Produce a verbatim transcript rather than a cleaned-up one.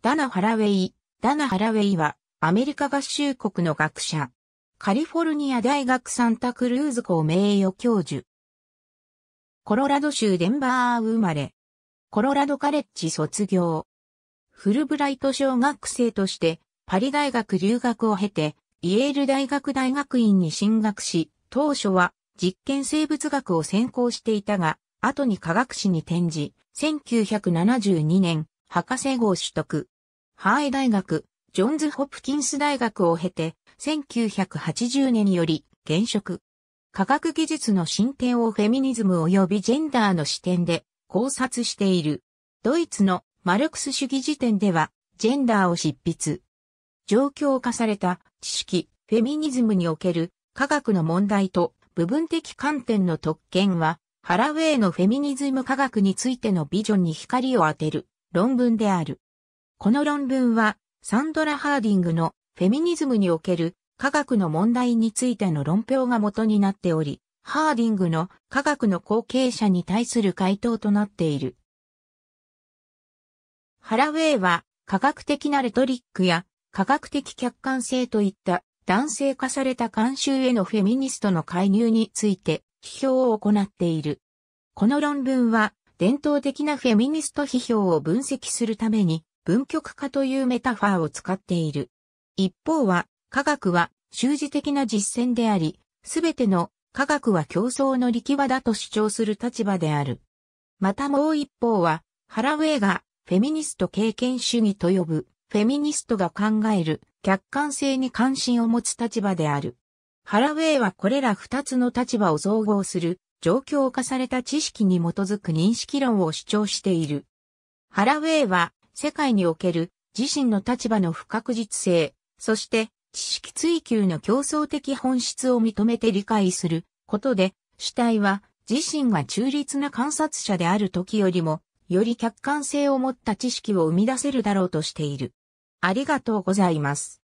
ダナ・ハラウェイ。ダナ・ハラウェイは、アメリカ合衆国の学者。カリフォルニア大学サンタクルーズ校名誉教授。コロラド州デンバー生まれ。コロラドカレッジ卒業。フルブライト奨学生として、パリ大学留学を経て、イェール大学大学院に進学し、当初は実験生物学を専攻していたが、後に科学史に転じ、せんきゅうひゃくななじゅうにねん、博士号取得。ハーイ大学、ジョンズ・ホプキンス大学を経て、せんきゅうひゃくはちじゅうねんより現職。科学技術の進展をフェミニズム及びジェンダーの視点で考察している。ドイツのマルクス主義辞典ではジェンダーを執筆。状況化された知識、フェミニズムにおける科学の問題と部分的観点の特権は、ハラウェイのフェミニズム科学についてのビジョンに光を当てる論文である。この論文は、サンドラ・ハーディングのフェミニズムにおける科学の問題についての論評が元になっており、ハーディングの科学の後継者に対する回答となっている。ハラウェイは科学的なレトリックや科学的客観性といった男性化された慣習へのフェミニストの介入について批評を行っている。この論文は伝統的なフェミニスト批評を分析するために文極化というメタファーを使っている。一方は科学は習字的な実践であり、すべての科学は競争の力場だと主張する立場である。またもう一方は、ハラウェイがフェミニスト経験主義と呼ぶ、フェミニストが考える客観性に関心を持つ立場である。ハラウェイはこれら二つの立場を綜合する、状況化された知識に基づく認識論を主張している。ハラウェイは世界における自身の立場の不確実性、そして、知識追求の競争的本質を認めて理解することで、主体は自身が中立な観察者である時よりも、より客観性を持った知識を生み出せるだろうとしている。ありがとうございます。